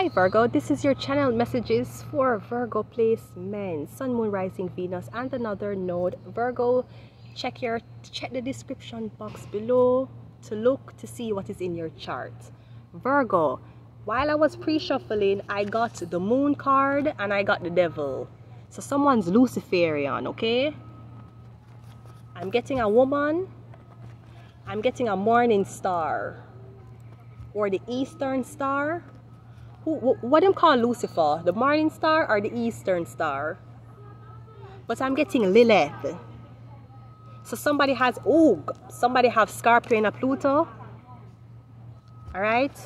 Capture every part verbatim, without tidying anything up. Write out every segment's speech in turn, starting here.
Hi Virgo, this is your channel messages for Virgo placements, Sun, Moon, Rising, Venus, and another node. Virgo, check your check the description box below to look to see what is in your chart. Virgo, while I was pre-shuffling, I got the Moon card and I got the Devil. So someone's Luciferian, okay? I'm getting a woman. I'm getting a morning star or the Eastern star. What do you call Lucifer? The morning star or the eastern star? But I'm getting Lilith. So somebody has oh, somebody have Scorpio and a Pluto. Alright?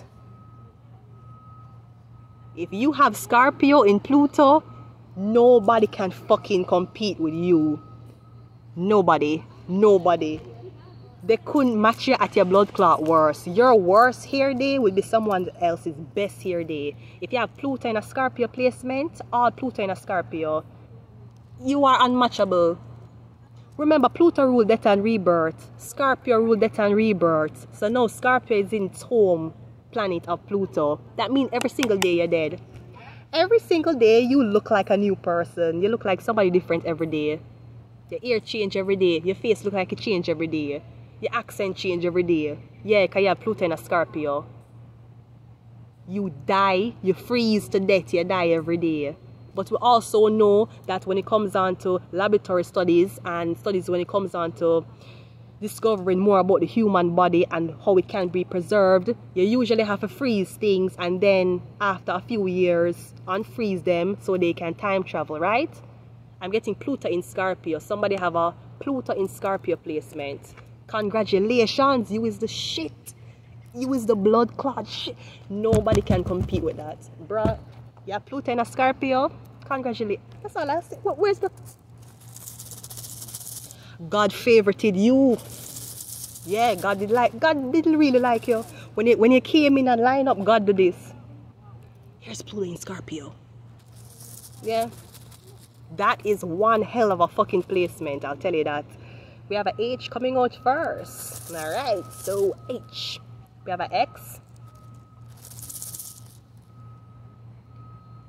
If you have Scorpio in Pluto, nobody can fucking compete with you. Nobody. Nobody. They couldn't match you at your blood clot worst. Your worst hair day will be someone else's best hair day. If you have Pluto in a Scorpio placement, all Pluto in a Scorpio, you are unmatchable. Remember, Pluto ruled death and rebirth. Scorpio ruled death and rebirth. So now Scorpio is in its home planet of Pluto. That means every single day you're dead. Every single day you look like a new person. You look like somebody different every day. Your hair change every day. Your face look like it change every day. Your accent change every day. Yeah, because you have Pluto and a Scorpio. You die, you freeze to death, you die every day. But we also know that when it comes on to laboratory studies and studies when it comes on to discovering more about the human body and how it can be preserved, you usually have to freeze things and then after a few years, unfreeze them so they can time travel, right? I'm getting Pluto in Scorpio. Somebody have a Pluto in Scorpio placement. Congratulations, you is the shit. You is the blood clot shit. Nobody can compete with that. Bruh, yeah, Pluto and a Scorpio. Congratulations. That's all I say. Where's the... God favorited you. Yeah, God did like... God didn't really like you. When you, when you came in and lined up, God did this. Here's Pluto in Scorpio. Yeah. That is one hell of a fucking placement, I'll tell you that. We have an H coming out first. Alright, so H. We have an X.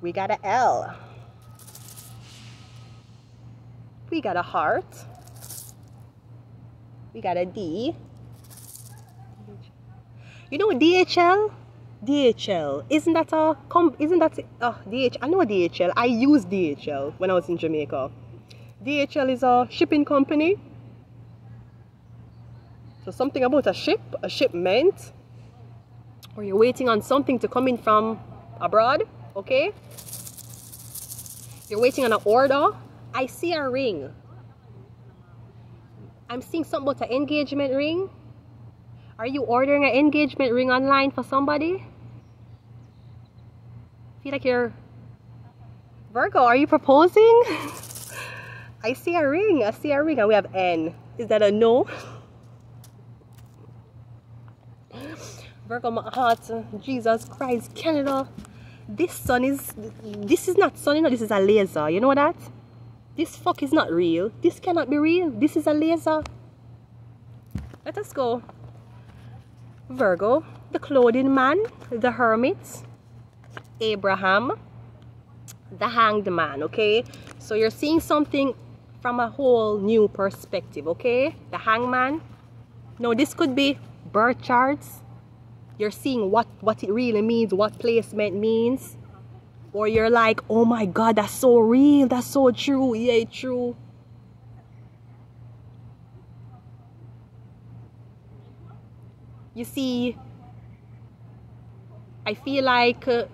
We got an L. We got a heart. We got a D. You know D H L? D H L. Isn't that a... Isn't that a... Oh, D H L. I know D H L. I used D H L when I was in Jamaica. D H L is a shipping company. So something about a ship, a shipment, or you're waiting on something to come in from abroad, okay? You're waiting on an order. I see a ring. I'm seeing something about an engagement ring. Are you ordering an engagement ring online for somebody? I feel like you're... Virgo, are you proposing? I see a ring. I see a ring. And we have N. Is that a no? Virgo, my heart, Jesus Christ, Canada. This sun is, this is not sun, you know, this is a laser, you know that? This fuck is not real, this cannot be real, this is a laser. Let us go. Virgo, the clothing man, the hermit, Abraham, the hanged man, okay? So you're seeing something from a whole new perspective, okay? The hangman. No, this could be birth charts. You're seeing what, what it really means, what placement means. Or you're like, oh my God, that's so real, that's so true, yeah, true. You see, I feel like, uh,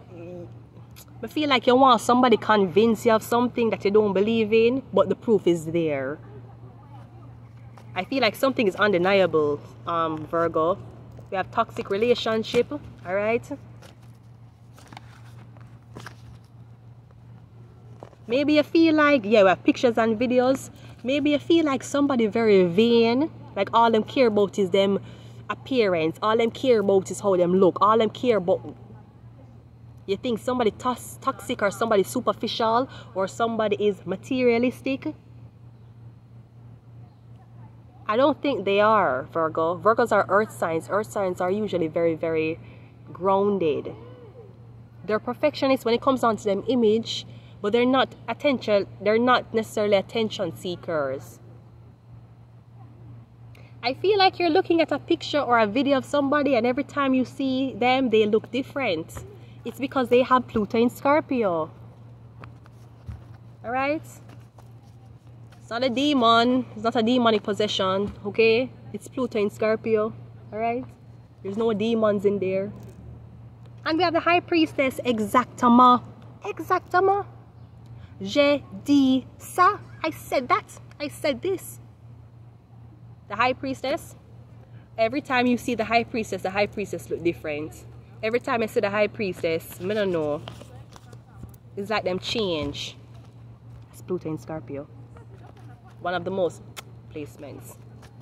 I feel like you want somebody to convince you of something that you don't believe in, but the proof is there. I feel like something is undeniable, um, Virgo. We have toxic relationship, all right? Maybe you feel like, yeah, we have pictures and videos. Maybe you feel like somebody very vain, like all them care about is them appearance. All them care about is how them look. All them care about... You think somebody toxic or somebody superficial or somebody is materialistic. I don't think they are, Virgo. Virgos are earth signs. Earth signs are usually very, very grounded. they're perfectionists when it comes down to them image, but they're not attention, they're not necessarily attention seekers. I feel like you're looking at a picture or a video of somebody, and every time you see them, they look different. It's because they have Pluto in Scorpio. Alright? It's not a demon. It's not a demonic possession. Okay? It's Pluto in Scorpio. Alright? There's no demons in there. And we have the High Priestess. Exactement. Exactement. J'ai dit ça. I said that. I said this. The High Priestess, every time you see the High Priestess, the High Priestess look different. Every time I see the High Priestess, I don't know. It's like them change. It's Pluto in Scorpio. One of the most placements.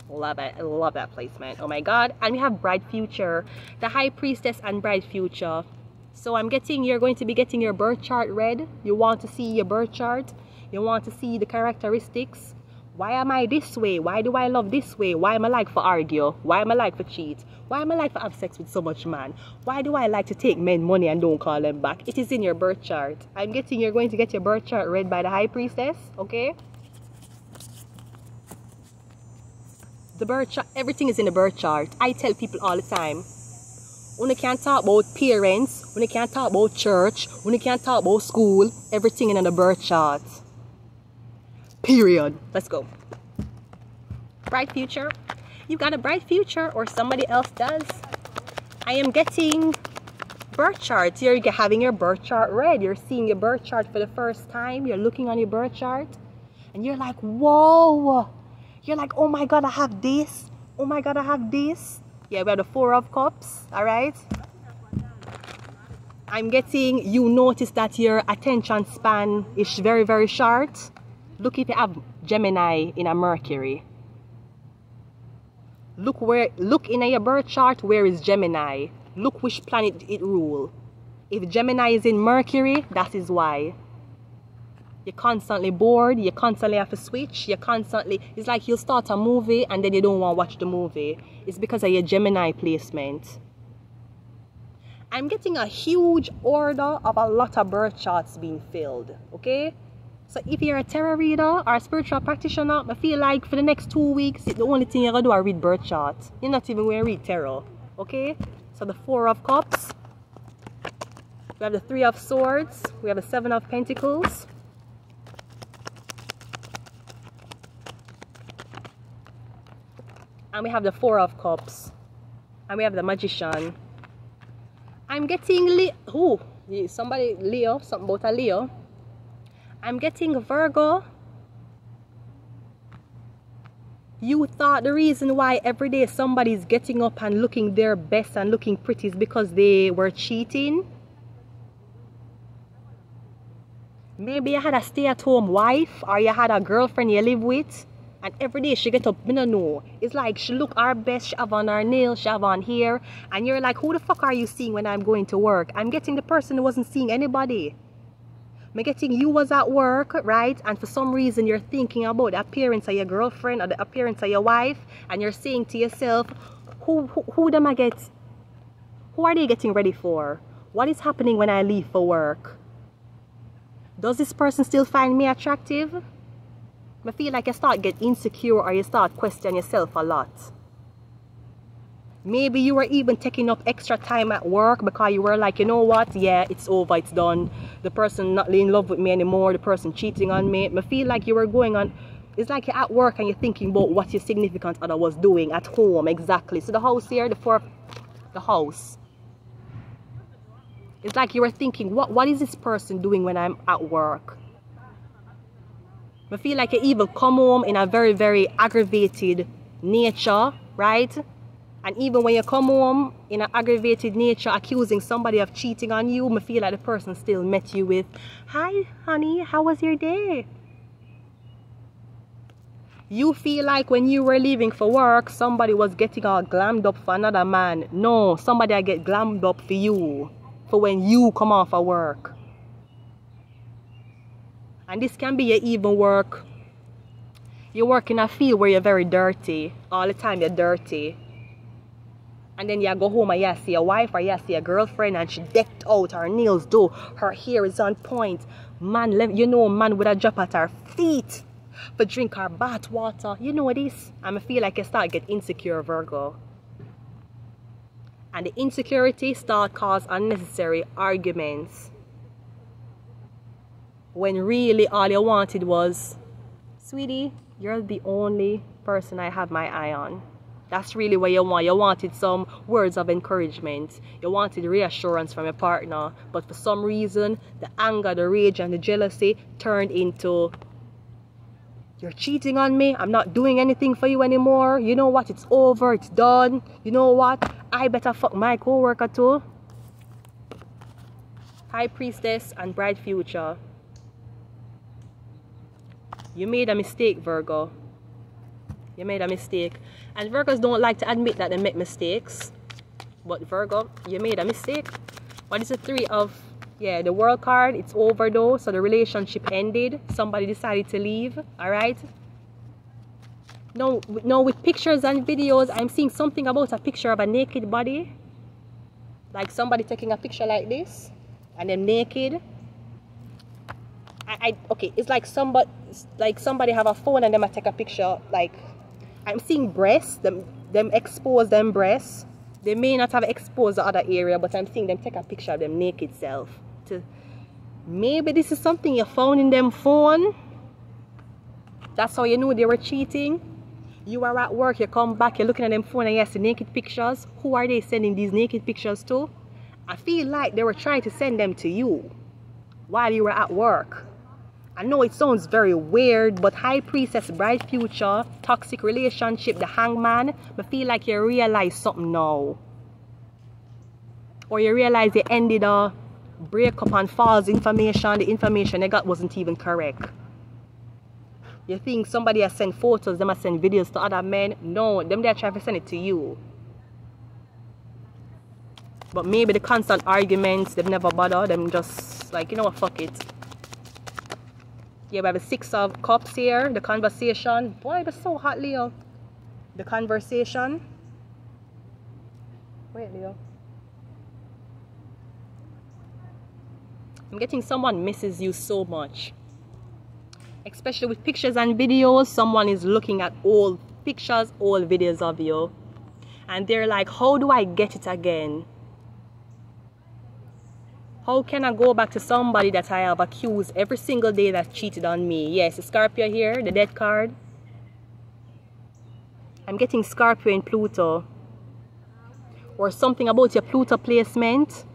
Love it. I love that placement. Oh my God. And we have Bride Future. The High Priestess and Bride Future. So I'm getting, you're going to be getting your birth chart read. You want to see your birth chart. You want to see the characteristics. Why am I this way? Why do I love this way? Why am I like for argue? Why am I like for cheat? Why am I like for have sex with so much man? Why do I like to take men money and don't call them back? It is in your birth chart. I'm getting you're going to get your birth chart read by the High Priestess, okay? The birth chart, everything is in the birth chart. I tell people all the time, when you can't talk about parents, when you can't talk about church, when you can't talk about school, everything is in the birth chart. Period. Let's go. Bright future. You got a bright future, or somebody else does. I am getting birth charts. You're having your birth chart read. You're seeing your birth chart for the first time. You're looking on your birth chart and you're like, whoa. You're like, oh my God, I have this. Oh my God, I have this. Yeah, we have the Four of Cups. All right. I'm getting, you notice that your attention span is very, very short. Look if you have Gemini in a Mercury. Look where, look in your birth chart, where is Gemini? Look which planet it rule. If Gemini is in Mercury, that is why. You're constantly bored, you constantly have to switch, you're constantly, it's like you'll start a movie and then you don't want to watch the movie. It's because of your Gemini placement. I'm getting a huge order of a lot of birth charts being filled, okay? So if you're a tarot reader or a spiritual practitioner, I feel like for the next two weeks, the only thing you're going to do is read birth chart. You're not even going to read tarot. Okay? So the Four of Cups. We have the Three of Swords. We have the Seven of Pentacles. And we have the Four of Cups. And we have the Magician. I'm getting Leo. Who? Somebody, Leo. Something about a Leo. I'm getting Virgo. You thought the reason why every day somebody's getting up and looking their best and looking pretty is because they were cheating. Maybe you had a stay-at-home wife or you had a girlfriend you live with, and every day she get up, I don't know. It's like she look our best, she have on her nails, she have on hair, and you're like, who the fuck are you seeing when I'm going to work? I'm getting the person who wasn't seeing anybody. I'm getting you was at work, right? And for some reason you're thinking about the appearance of your girlfriend or the appearance of your wife, and you're saying to yourself, who who, who am I get? Who are they getting ready for? What is happening when I leave for work? Does this person still find me attractive? I feel like you start get insecure or you start questioning yourself a lot. Maybe you were even taking up extra time at work because you were like, you know what, yeah, it's over, it's done. The person not in love with me anymore, the person cheating on me. I feel like you were going on, it's like you're at work and you're thinking about what your significant other was doing at home, exactly. So the house here, the fourth, the house. It's like you were thinking, what, what is this person doing when I'm at work? I feel like you even come home in a very, very aggravated nature, right? And even when you come home in an aggravated nature, accusing somebody of cheating on you, I feel like the person still met you with, hi, honey, how was your day? You feel like when you were leaving for work, somebody was getting all glammed up for another man. No, somebody I get glammed up for you, for when you come off of work. And this can be your even work. You work in a field where you're very dirty. All the time you're dirty. And then you go home and you see your wife or you see your girlfriend and she decked out, her nails do, her hair is on point. Man, you know, man would have dropped at her feet for drink her bath water. You know this. And I feel like I start get insecure, Virgo. And the insecurity start cause unnecessary arguments. When really all you wanted was, sweetie, you're the only person I have my eye on. That's really what you want. You wanted some words of encouragement. You wanted reassurance from your partner. But for some reason, the anger, the rage, and the jealousy turned into, you're cheating on me. I'm not doing anything for you anymore. You know what? It's over. It's done. You know what? I better fuck my co-worker too. High Priestess and Bright Future. You made a mistake, Virgo. You made a mistake. And Virgos don't like to admit that they make mistakes. But Virgo, you made a mistake. What is the three of... Yeah, the World card, it's over though. So the relationship ended. Somebody decided to leave. Alright? No, no, with pictures and videos, I'm seeing something about a picture of a naked body. Like somebody taking a picture like this. And them naked. I, I okay, it's like somebody, like somebody have a phone and them I take a picture. Like, I'm seeing breasts, them, them expose them breasts. They may not have exposed the other area, but I'm seeing them take a picture of them naked self. To, maybe this is something you found in them phone. That's how you knew they were cheating. You are at work, you come back, you're looking at them phone and you see naked pictures. Who are they sending these naked pictures to? I feel like they were trying to send them to you while you were at work. I know it sounds very weird, but High Priestess, Bright Future, toxic relationship, the hangman, I feel like you realize something now. Or you realize they ended a breakup on false information. The information they got wasn't even correct. You think somebody has sent photos, them has sent videos to other men. No, them they're trying to send it to you. But maybe the constant arguments, they've never bothered. Them just like, you know what, fuck it. Yeah, we have a Six of Cups here. The conversation. Boy, it was so hot, Leo. The conversation. Wait, Leo. I'm getting someone misses you so much. Especially with pictures and videos. Someone is looking at old pictures, old videos of you. And they're like, how do I get it again? How can I go back to somebody that I have accused every single day that cheated on me? Yes, Scorpio here, the death card. I'm getting Scorpio in Pluto. Or something about your Pluto placement.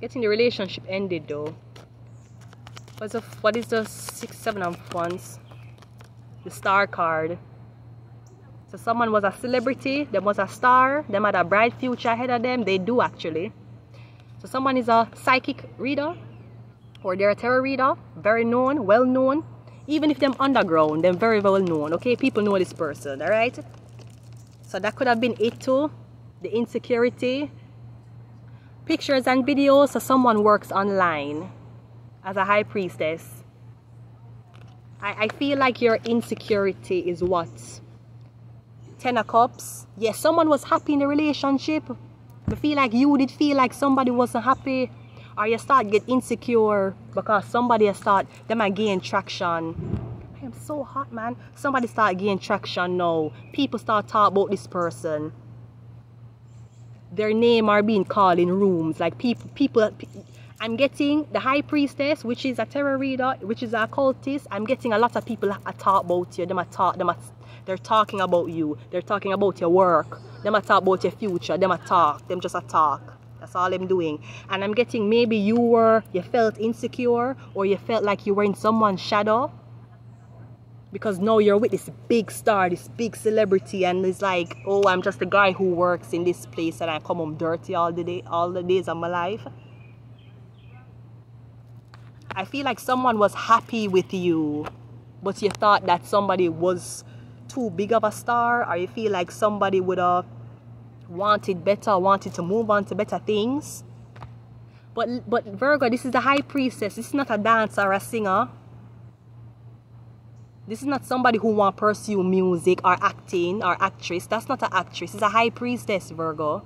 Getting the relationship ended though. What's the, what is the six, seven of wands? The Star card. So someone was a celebrity, them was a star, them had a bright future ahead of them. They do actually. So someone is a psychic reader or they're a tarot reader, very known, well known. Even if them underground, them very well known. Okay, people know this person, alright? So that could have been it too. The insecurity. Pictures and videos, so someone works online. As a High Priestess, I, I feel like your insecurity is what? Ten of Cups. Yes, someone was happy in the relationship. But feel like you did feel like somebody wasn't happy. Or you start get insecure because somebody has start, they might gain traction. I am so hot, man. Somebody start gain traction now. People start talking about this person. Their name are being called in rooms. Like people, people... Pe I'm getting the High Priestess, which is a tarot reader, which is an occultist. I'm getting a lot of people that talk about you. Them a talk, them a, they're talking about you. They're talking about your work. Them a talk about your future. Them a talk. Them just a talk. That's all I'm doing. And I'm getting maybe you were, you felt insecure or you felt like you were in someone's shadow. Because now you're with this big star, this big celebrity, and it's like, oh, I'm just a guy who works in this place and I come home dirty all the day, all the days of my life. I feel like someone was happy with you, but you thought that somebody was too big of a star, or you feel like somebody would have wanted better, wanted to move on to better things. But, but Virgo, this is the high priestess. This is not a dancer or a singer. This is not somebody who want to pursue music or acting or actress. That's not an actress. It's a high priestess, Virgo.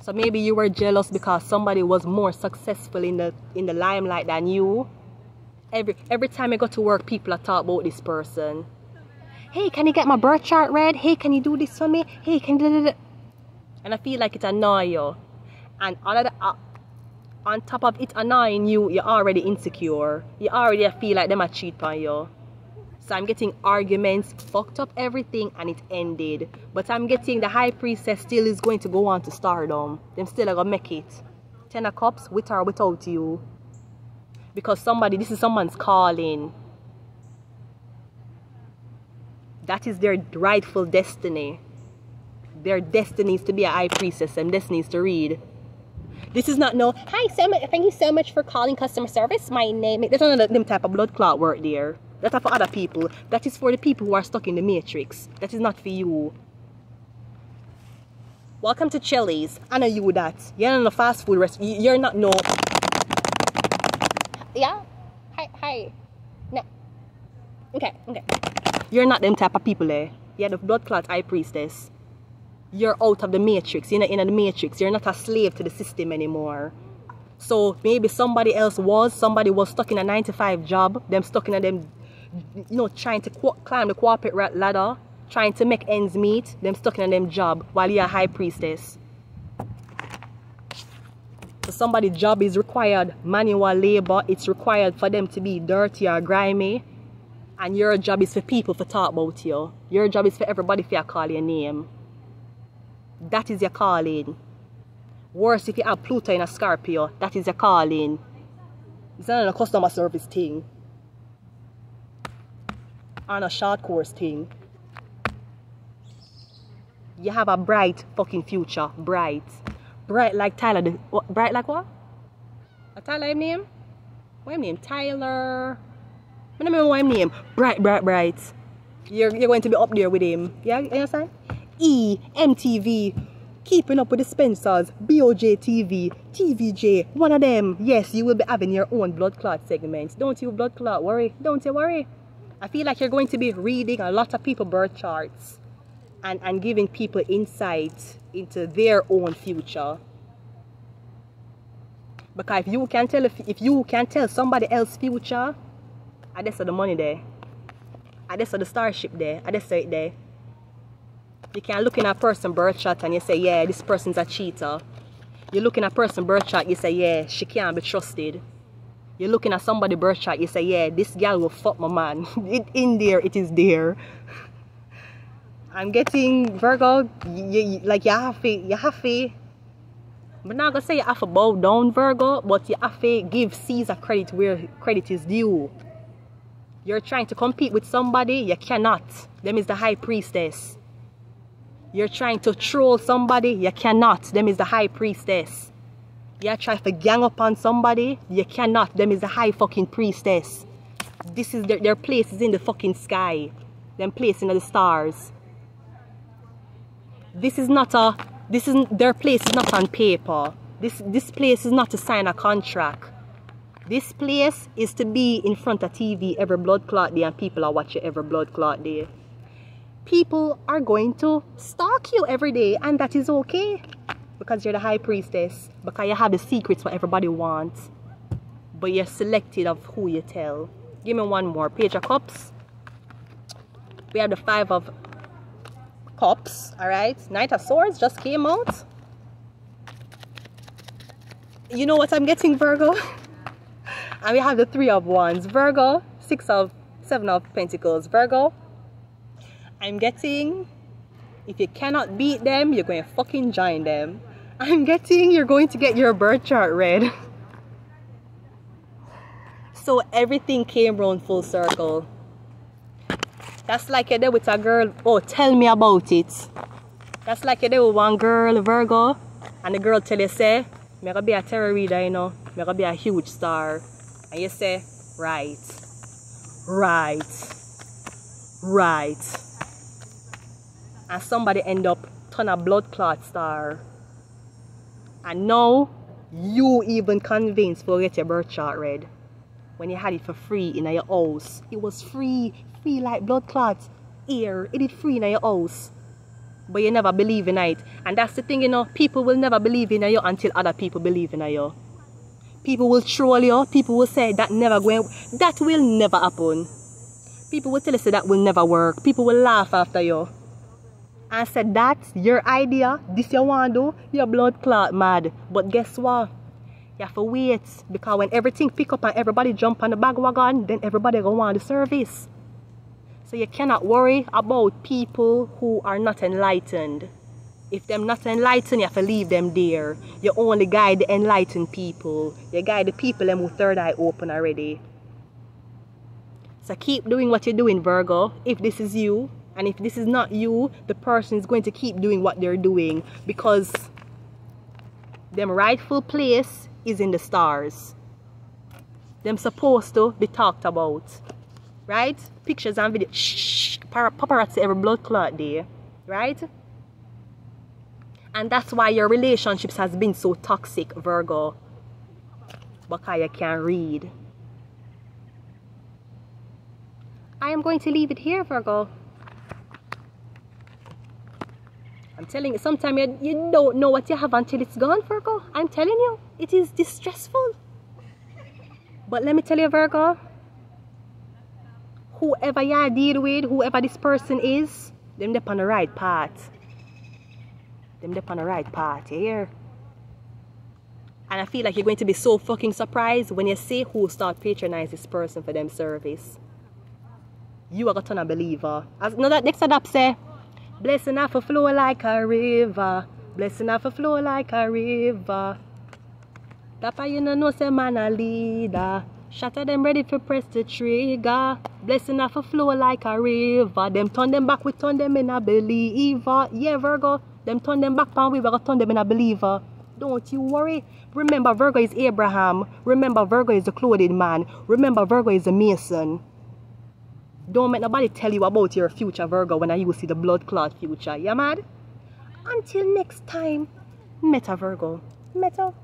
So maybe you were jealous because somebody was more successful in the, in the limelight than you. Every, every time I go to work, people are talking about this person. Hey, can you get my birth chart read? Hey, can you do this for me? Hey, can you... Da, da, da. And I feel like it annoys you. And all of the, uh, on top of it annoying you, you're already insecure. You already feel like them are cheating on you. So I'm getting arguments, fucked up everything, and it ended. But I'm getting the high priestess still is going to go on to stardom. Them still are going to make it. Ten of Cups, with or without you. Because somebody, this is someone's calling. That is their rightful destiny. Their destiny is to be a high priestess, and destiny is to read. This is not no, hi, so much, thank you so much for calling customer service. My name is... That's not them type of blood clot work there. That's for other people. That is for the people who are stuck in the matrix. That is not for you. Welcome to Chili's. I know you that. You're not no fast food restaurant. You're not no... Yeah? Hi, hi. No. Okay, okay. You're not them type of people there. Eh? You're the blood clot high priestess. You're out of the matrix. You're not in the matrix. You're not a slave to the system anymore. So maybe somebody else was. Somebody was stuck in a nine to five job. Them stuck in a them, you know, trying to climb the corporate ladder. Trying to make ends meet. Them stuck in a them job while you're a high priestess. So somebody's job is required manual labor. It's required for them to be dirty or grimy. And your job is for people to talk about you. Your job is for everybody to call your name. That is your calling. Worse if you have Pluto in a Scorpio, that is your calling. It's not a customer service thing. On a short course thing. You have a bright fucking future. Bright. Bright like Tyler. The, what, bright like what? A Tyler name? What name? Tyler. I don't remember what name. Bright, bright, bright. You're, you're going to be up there with him. Yeah, you understand? E, M T V, Keeping Up with the Spencers, B O J T V, T V J, one of them. Yes, you will be having your own blood clot segment. Don't you blood clot worry. Don't you worry. I feel like you're going to be reading a lot of people's birth charts and, and giving people insight into their own future. Because if you can tell, if, if you can tell somebody else's future, I just saw the money there. I just saw the starship there. I just saw it there. You can look in a person birth chart and you say, yeah, this person's a cheater. You look in a person birth chart, you say, yeah, she can't be trusted. You look in at somebody's birth chart, you say, yeah, this girl will fuck my man. It, in there, it is there. I'm getting Virgo, you, you, like you have to, you have to. But not gonna say you have to bow down, Virgo, but you have to give Caesar credit where credit is due. You're trying to compete with somebody, you cannot. Them is the high priestess. You're trying to troll somebody, you cannot. Them is the high priestess. You're trying to gang up on somebody, you cannot. Them is the high fucking priestess. This is their, their place is in the fucking sky. Them place in the stars. This is not a, this is, their place is not on paper. This, this place is not to sign a contract. This place is to be in front of T V every blood clot day and people are watching every blood clot day. People are going to stalk you every day, and that is okay because you're the high priestess, because you have the secrets what everybody wants, but you're selective of who you tell. Give me one more. Page of Cups. We have the Five of Cups. All right, Knight of Swords just came out. You know what I'm getting, Virgo? And we have the Three of Wands, Virgo. Six of Seven of Pentacles, Virgo. I'm getting, if you cannot beat them, you're going to fucking join them. I'm getting, you're going to get your birth chart read. So everything came round full circle. That's like you're there with a girl, oh, tell me about it. That's like you're there with one girl, Virgo, and the girl tell you, say, I'm going to be a tarot reader, you know, I'm going to be a huge star. And you say, right, right, right. and somebody end up turn a blood clot star. And now you even convinced for get your birth chart read when you had it for free in your house. It was free, free like blood clots. Here, it is free in your house. But you never believe in it. And that's the thing, you know, people will never believe in you until other people believe in you. People will troll you. People will say that never going, that will never happen. People will tell you that will never work. People will laugh after you. And say that's your idea, this you want to do, your blood clot mad. But guess what? You have to wait, because when everything pick up and everybody jump on the bandwagon, then everybody gonna want the service. So you cannot worry about people who are not enlightened. If them not enlightened, you have to leave them there. You only guide the enlightened people. You guide the people them with third eye open already. So keep doing what you're doing, Virgo, if this is you. And if this is not you, the person is going to keep doing what they're doing, because them rightful place is in the stars. Them supposed to be talked about. Right? Pictures and videos. Shh! Paparazzi every blood clot there. Right? And that's why your relationships has been so toxic, Virgo. Because you can't read. I am going to leave it here, Virgo. I'm telling you, sometimes you, you don't know what you have until it's gone, Virgo. I'm telling you, it is distressful. But let me tell you, Virgo, whoever you deal with, whoever this person is, them they're on the right path. Them they're on the right path, you hear? And I feel like you're going to be so fucking surprised when you see who start patronizing this person for them service. You are a ton of believer. As, no, that next up say, blessing off a flow like a river. Blessing off a flow like a river. Papa, you know, no say man a leader. Shatter them ready for press the trigger. Blessing off a flow like a river. Them turn them back, we turn them in a believer. Yeah, Virgo. Them turn them back, and we will turn them in a believer. Don't you worry. Remember, Virgo is Abraham. Remember, Virgo is the clothed man. Remember, Virgo is a mason. Don't make nobody tell you about your future, Virgo, when you see the blood clot future. You mad? Until next time, Meta Virgo. Meta.